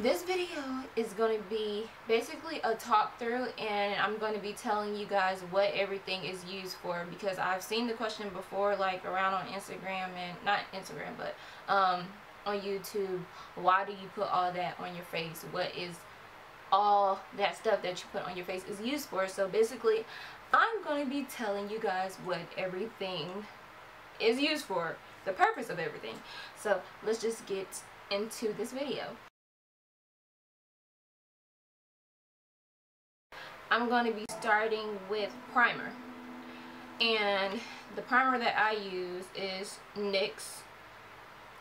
This video is going to be basically a talk through, and I'm going to be telling you guys what everything is used for, because I've seen the question before, like around on Instagram, and not Instagram but on YouTube, why do you put all that on your face? What is all that stuff that you put on your face is used for? So basically I'm going to be telling you guys what everything is used for, the purpose of everything. So let's just get into this video. I'm going to be starting with primer, and the primer that I use is NYX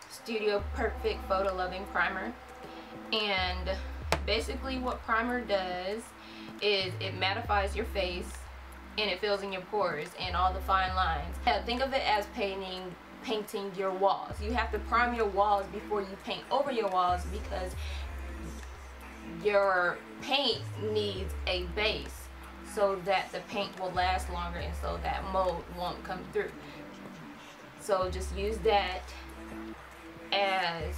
Studio Perfect Photo Loving Primer. And basically what primer does is it mattifies your face and it fills in your pores and all the fine lines. Now, think of it as painting your walls. You have to prime your walls before you paint over your walls, because your paint needs a base so that the paint will last longer and so that mold won't come through. So just use that as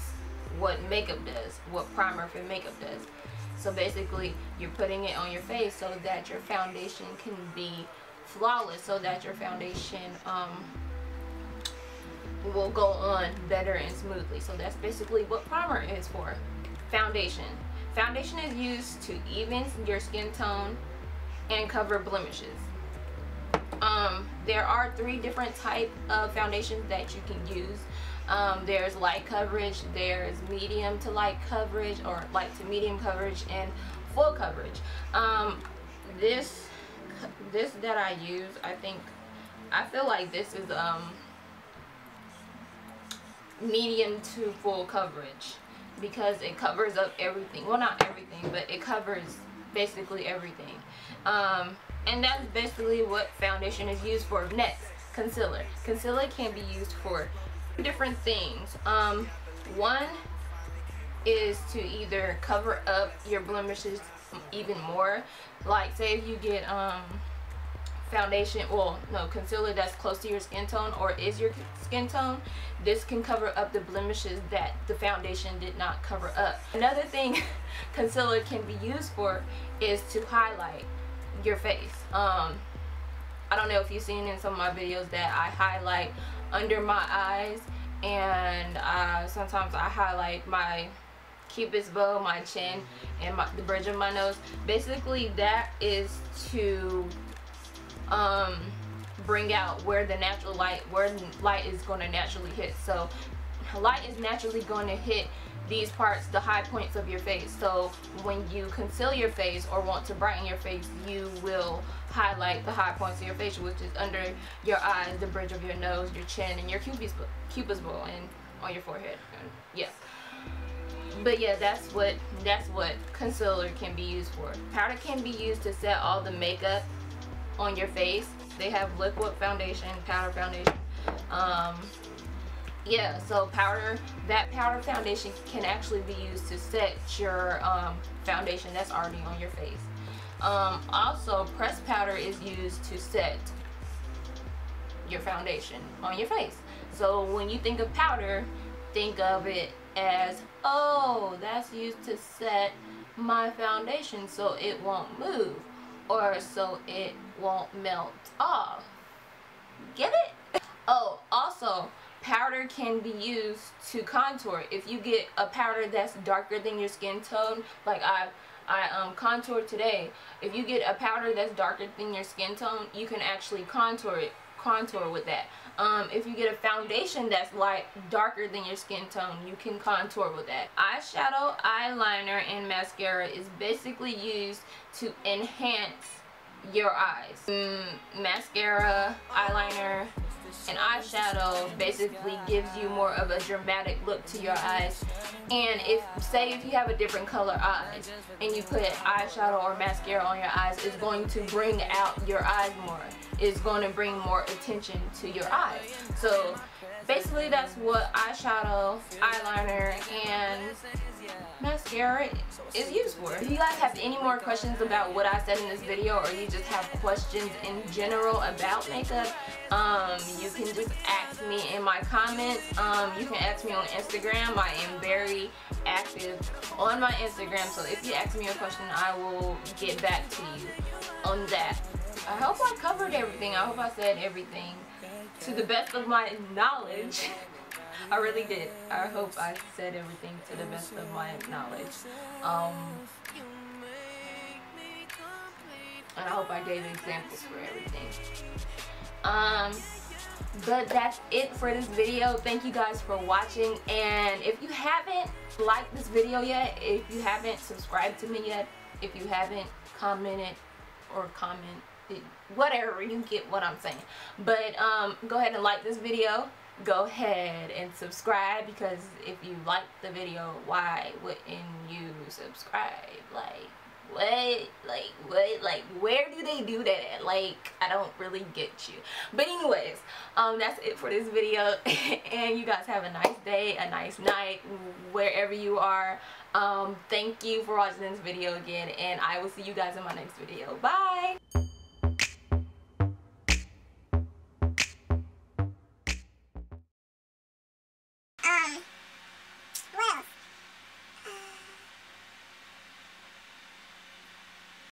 what makeup does, what primer for makeup does. So basically you're putting it on your face so that your foundation can be flawless, so that your foundation will go on better and smoothly. So that's basically what primer is for. Foundation. Foundation is used to even your skin tone and cover blemishes. There are 3 different types of foundations that you can use. There's light coverage, there's medium to light coverage, or light to medium coverage, and full coverage. This that I use, I feel like this is medium to full coverage, because it covers up everything. Well, not everything, but it covers basically everything. And that's basically what foundation is used for. Next, concealer. Concealer can be used for different things. One is to either cover up your blemishes even more. Like, say if you get concealer that's close to your skin tone or is your skin tone, this can cover up the blemishes that the foundation did not cover up. Another thing concealer can be used for is to highlight your face. I don't know if you've seen in some of my videos that I highlight under my eyes, and sometimes I highlight my cupid's bow, my chin, and the bridge of my nose. Basically that is to bring out where light is going to naturally hit. So light is naturally going to hit these parts, the high points of your face. So when you conceal your face or want to brighten your face, you will highlight the high points of your face, which is under your eyes, the bridge of your nose, your chin, and your cupid's bow, and on your forehead. Yes. But yeah, that's what concealer can be used for. Powder can be used to set all the makeup on your face. They have liquid foundation, powder foundation. Yeah, so that powder foundation can actually be used to set your foundation that's already on your face. Also, pressed powder is used to set your foundation on your face. So when you think of powder, think of it as, oh, that's used to set my foundation so it won't move, or so it won't melt off. Get it? Oh, also, powder can be used to contour. If you get a powder that's darker than your skin tone, like I contoured today. If you get a powder that's darker than your skin tone, you can actually contour with that. If you get a foundation that's darker than your skin tone, you can contour with that. Eyeshadow, eyeliner, and mascara is basically used to enhance your eyes. Mascara, eyeliner, and eyeshadow basically gives you more of a dramatic look to your eyes. And say if you have a different color eyes and you put eyeshadow or mascara on your eyes, it's going to bring out your eyes more. It's going to bring more attention to your eyes. So basically that's what eyeshadow, eyeliner, and mascara is used for. If you guys have any more questions about what I said in this video, or you just have questions in general about makeup, you can just ask me in my comments. You can ask me on Instagram. I am very active on my Instagram, so if you ask me a question, I will get back to you on that. I hope I covered everything. I hope I said everything to the best of my knowledge. I really did. I hope I said everything to the best of my knowledge. And I hope I gave examples for everything. But that's it for this video. Thank you guys for watching. And if you haven't liked this video yet, if you haven't subscribed to me yet, if you haven't commented or commented, whatever, you get what I'm saying. But go ahead and like this video. Go ahead and subscribe, because if you like the video, why wouldn't you subscribe? Like, what? Like, what? Like, where do they do that at? Like, I don't really get you. But anyways, that's it for this video. And you guys have a nice day, a nice night, wherever you are. Thank you for watching this video again, and I will see you guys in my next video. Bye!